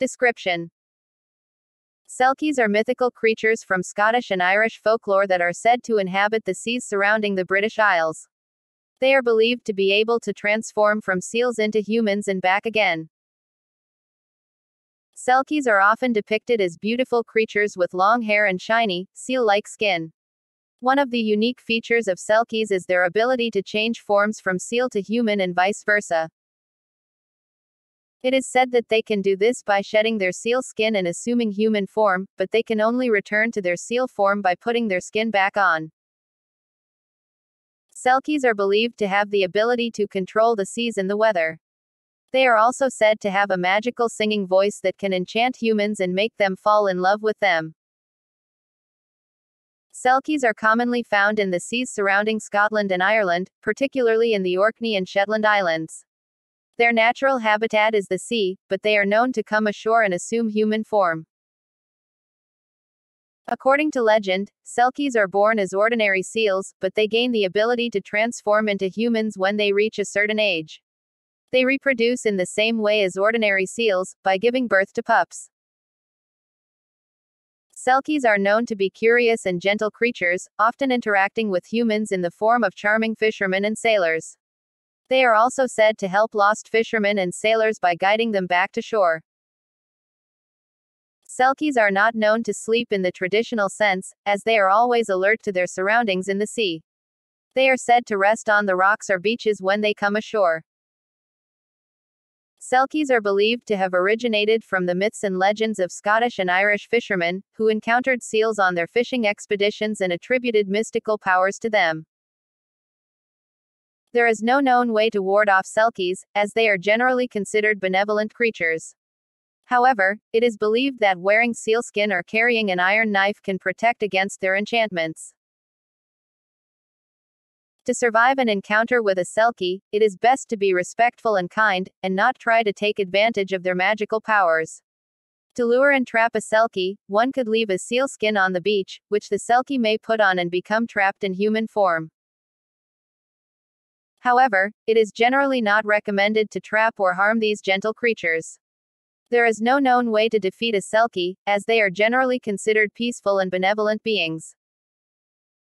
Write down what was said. Description. Selkies are mythical creatures from Scottish and Irish folklore that are said to inhabit the seas surrounding the British Isles. They are believed to be able to transform from seals into humans and back again. Selkies are often depicted as beautiful creatures with long hair and shiny, seal-like skin. One of the unique features of Selkies is their ability to change forms from seal to human and vice versa. It is said that they can do this by shedding their seal skin and assuming human form, but they can only return to their seal form by putting their skin back on. Selkies are believed to have the ability to control the seas and the weather. They are also said to have a magical singing voice that can enchant humans and make them fall in love with them. Selkies are commonly found in the seas surrounding Scotland and Ireland, particularly in the Orkney and Shetland Islands. Their natural habitat is the sea, but they are known to come ashore and assume human form. According to legend, Selkies are born as ordinary seals, but they gain the ability to transform into humans when they reach a certain age. They reproduce in the same way as ordinary seals, by giving birth to pups. Selkies are known to be curious and gentle creatures, often interacting with humans in the form of charming fishermen and sailors. They are also said to help lost fishermen and sailors by guiding them back to shore. Selkies are not known to sleep in the traditional sense, as they are always alert to their surroundings in the sea. They are said to rest on the rocks or beaches when they come ashore. Selkies are believed to have originated from the myths and legends of Scottish and Irish fishermen, who encountered seals on their fishing expeditions and attributed mystical powers to them. There is no known way to ward off Selkies, as they are generally considered benevolent creatures. However, it is believed that wearing sealskin or carrying an iron knife can protect against their enchantments. To survive an encounter with a Selkie, it is best to be respectful and kind, and not try to take advantage of their magical powers. To lure and trap a Selkie, one could leave a sealskin on the beach, which the Selkie may put on and become trapped in human form. However, it is generally not recommended to trap or harm these gentle creatures. There is no known way to defeat a Selkie, as they are generally considered peaceful and benevolent beings.